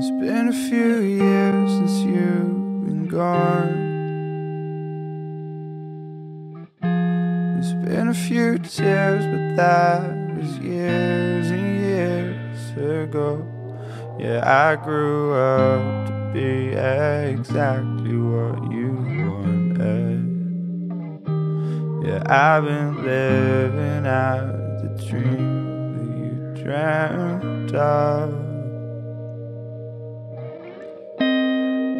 It's been a few years since you've been gone. There's been a few tears, but that was years and years ago. Yeah, I grew up to be exactly what you wanted. Yeah, I've been living out the dream that you dreamt of.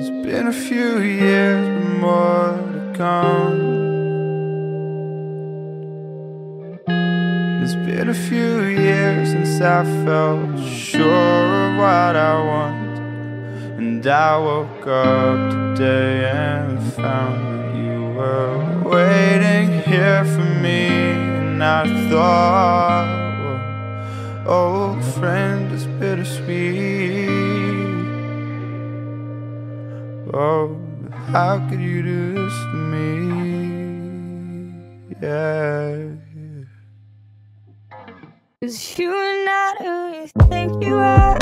It's been a few years, but more to come. It's been a few years since I felt sure of what I want, and I woke up today and found that you were waiting here for me. And I thought, well, old friend, it's bittersweet. Oh, how could you do this to me? Yeah. 'Cause you are not who you think you are.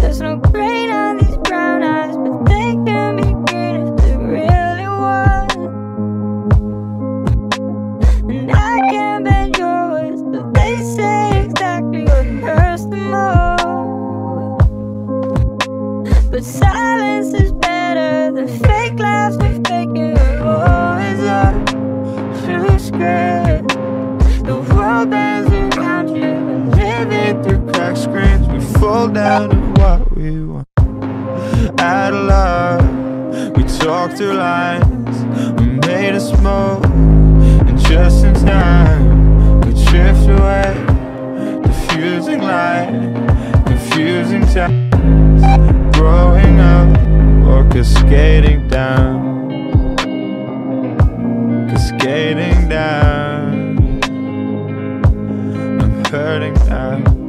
There's no green on these brown eyes, but they can be green if they really want. And I can't bend your words, but they say exactly what hurts the most. But silence is better than fake lies we're faking. We're always up to scratch. The world bends around you and living through cracked screens. We fall down to what we want. Out of love, we talk through lines. We made a smoke, and just in time we drift away, diffusing light, confusing time. Growing up or cascading down, cascading down. I'm hurting now.